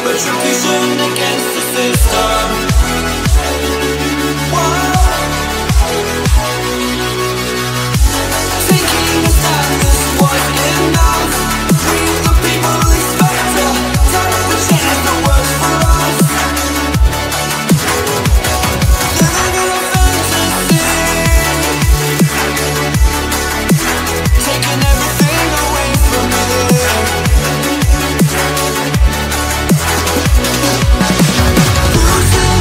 Contribution against the system. Whoa. Taking a stand, this wasn't enough. We the people expect it. Time to change the world for us. Living in a fantasy, taking everything away from me. We'll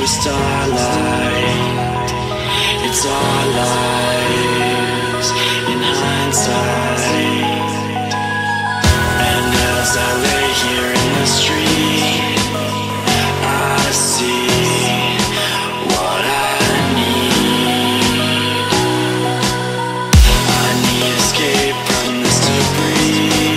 love is starlight. It's our lives in hindsight. And as I lay here in the street, I see what I need. I need escape from this debris.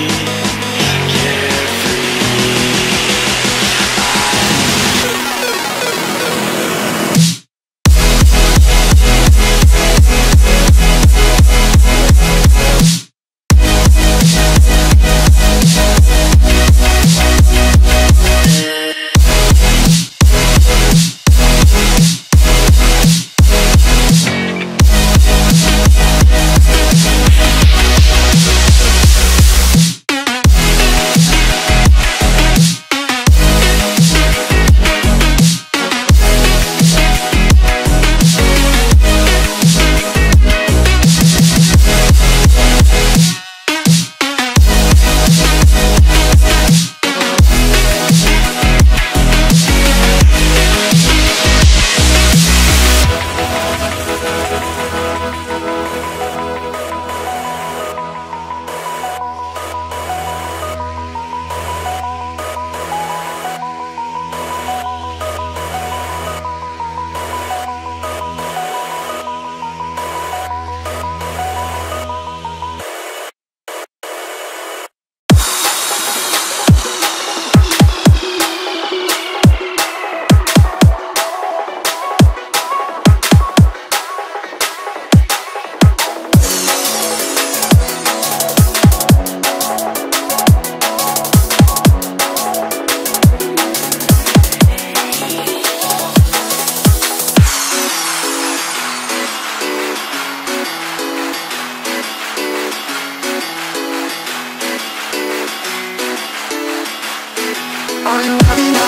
Are you happy now?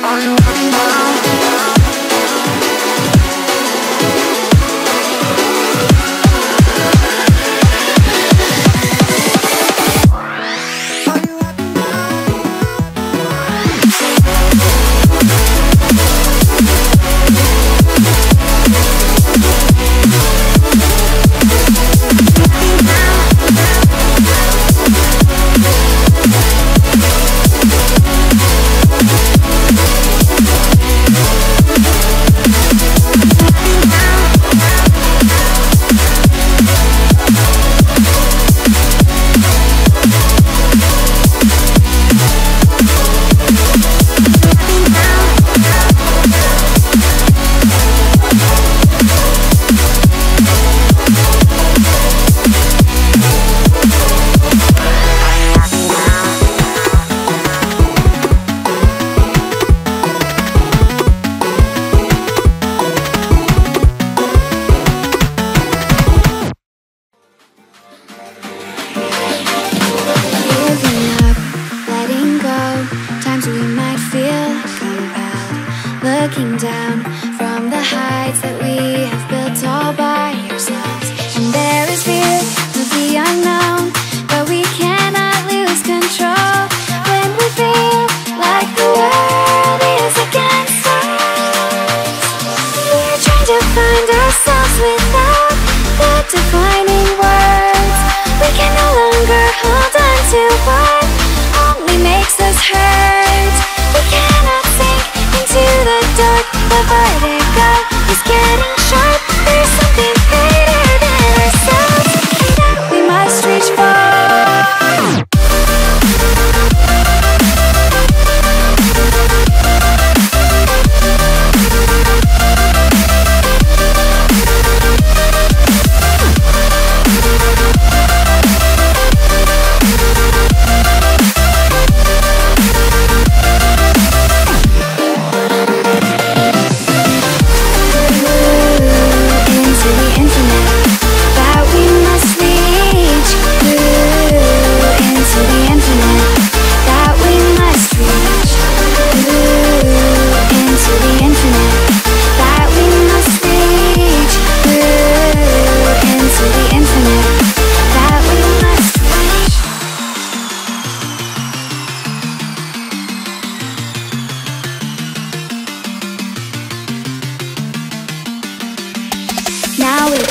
Are you happy now?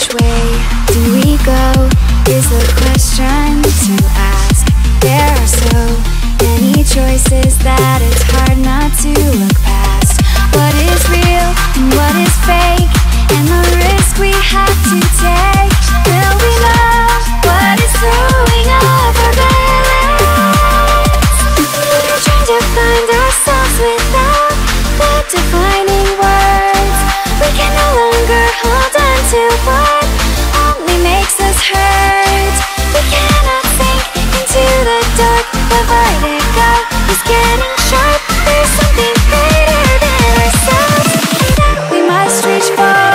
Which way do we go is a question to ask. There are so many choices that it's hard not to look past. What is real and what is fake, and the risk we have to take. Will we love what is throwing off our balance? We're trying to find ourselves without the defining words. We can no longer hold on to what only makes us hurt. We cannot sink into the dark. The vertigo is getting sharp. There's something greater than ourselves that we must reach for.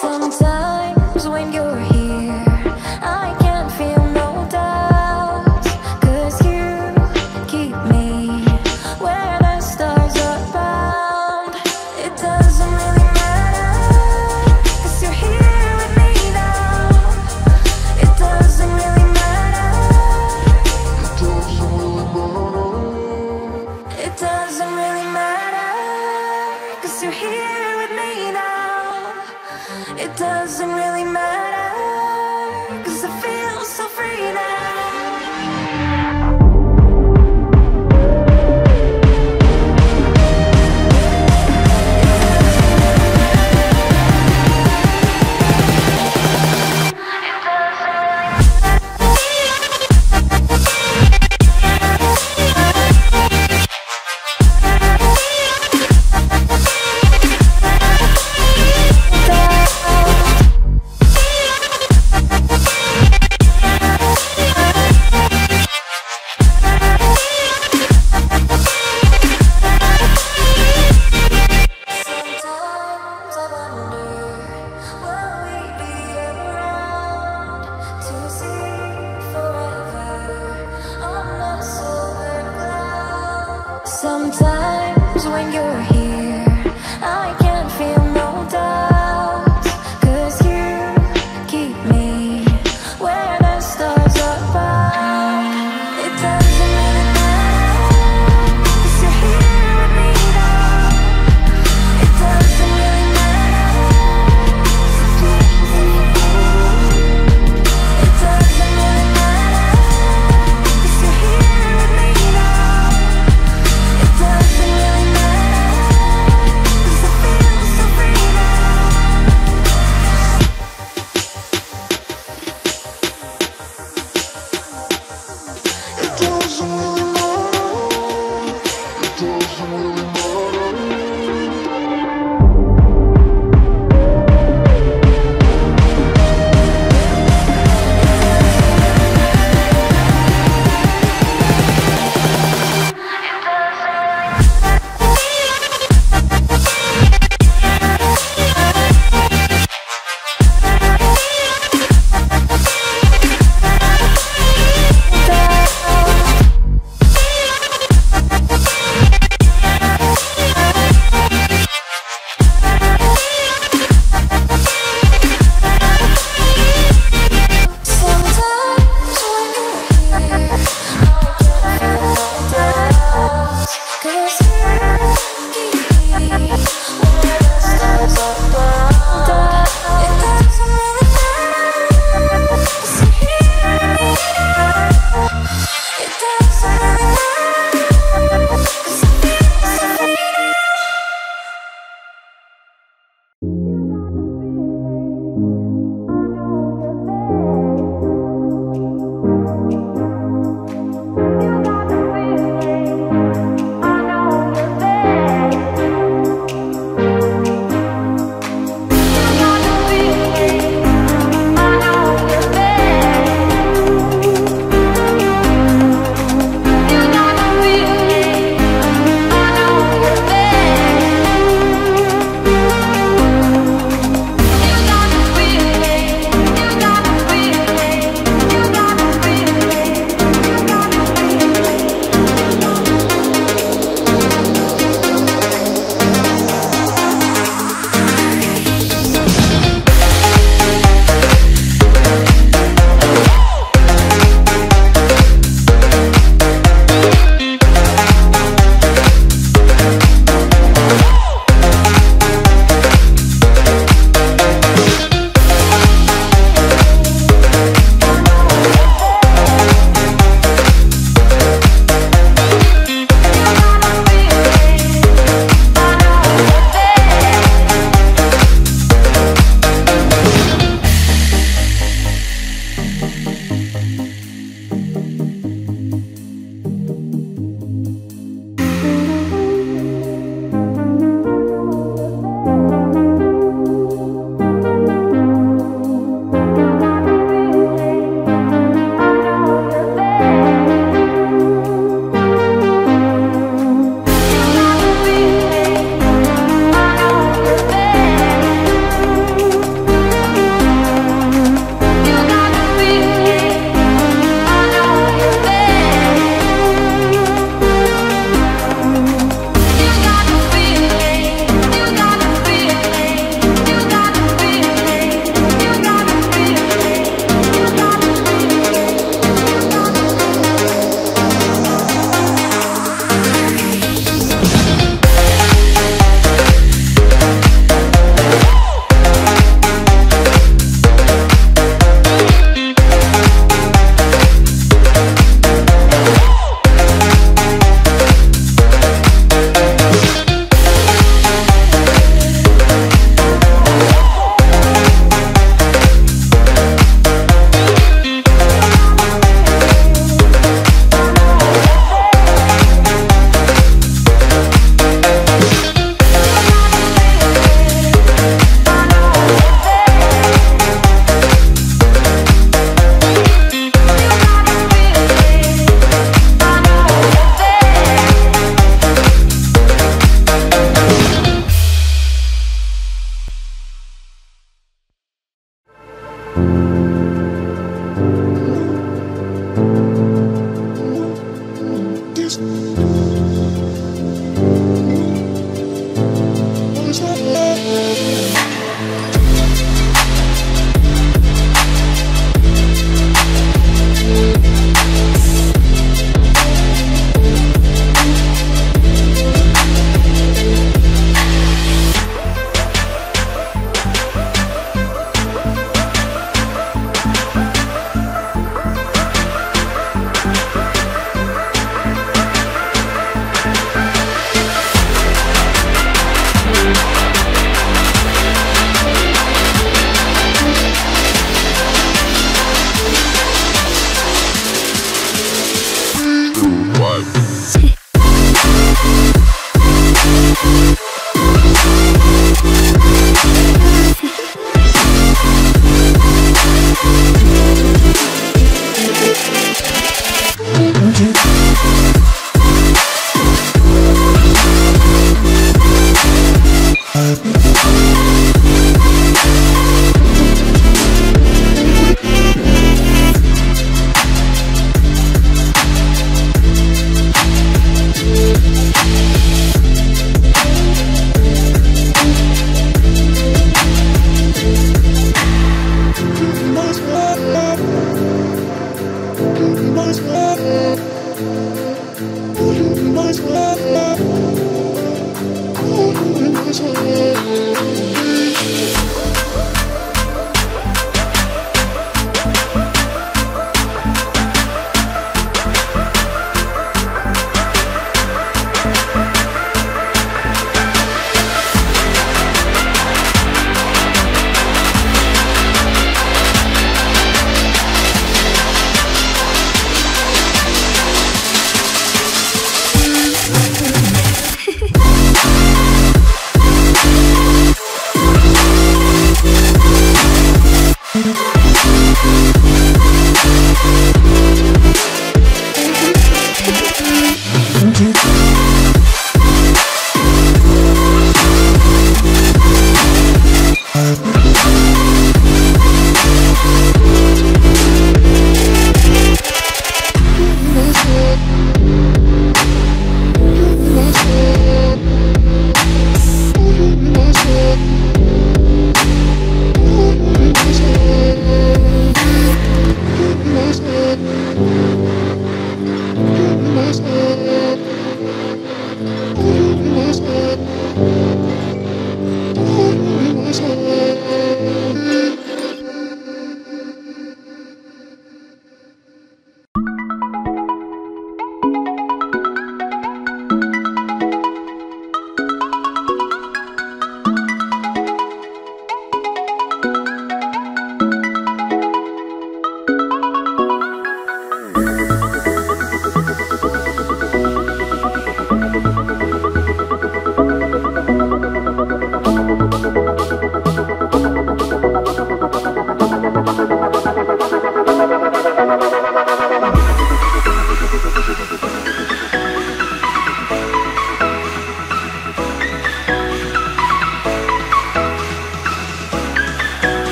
Sometimes when you're here, I can't feel no doubt, 'cause you keep me where the stars are found. It doesn't really matter, 'cause you're here with me now. It doesn't really matter. It doesn't really matter. It doesn't really matter, 'cause you're here with me now. It doesn't really matter, 'cause I feel so free now.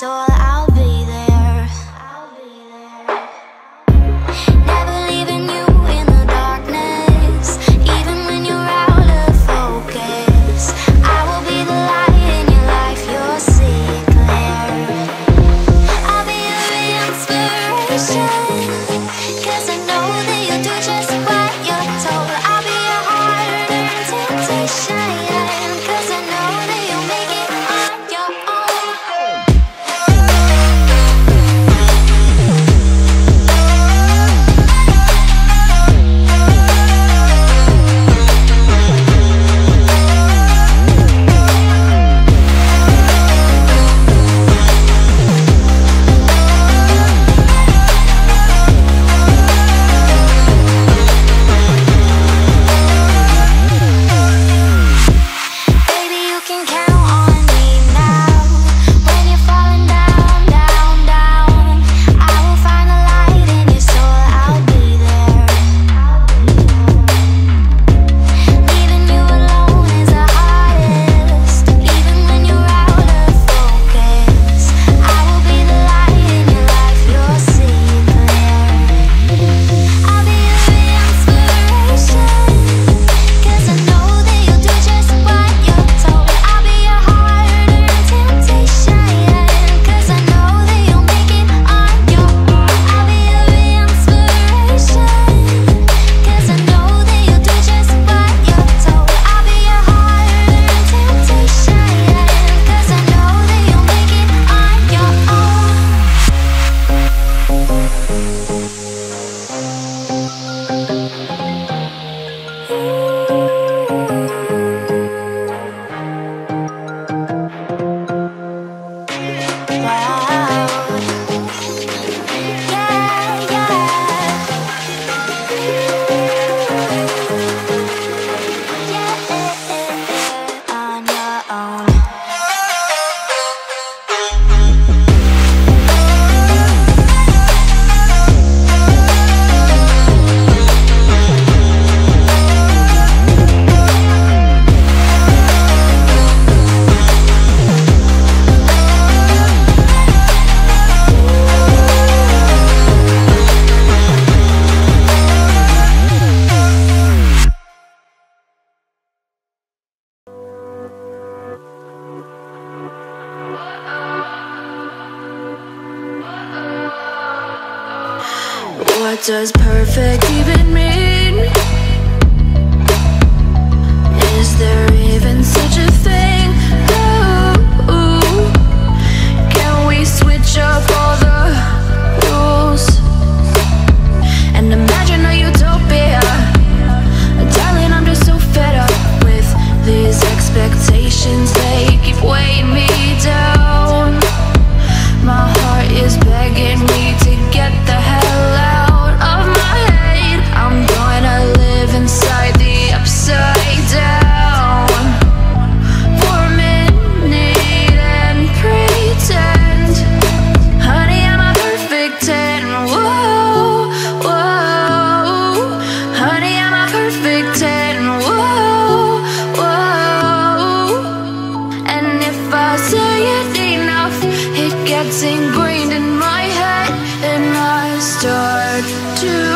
soul, I'll be there. Never leaving you in the darkness, even when you're out of focus. I will be the light in your life, you'll see it clear. I'll be your inspiration, 'cause I know that you'll do just what you're told. I'll be your heart-earned temptation, does perfect even mean? Is there even such a thing? Ooh, can we switch up all the rules and imagine a utopia? Darling, I'm just so fed up with these expectations, they keep weighing me down. My heart is begging me to get the hell out of my head. I'm gonna live inside the upside down for a minute and pretend, honey, I'm a perfect 10. Whoa, whoa, honey, I'm a perfect 10. Whoa, whoa. And if I say it enough, it gets ingrained in my head, and I start to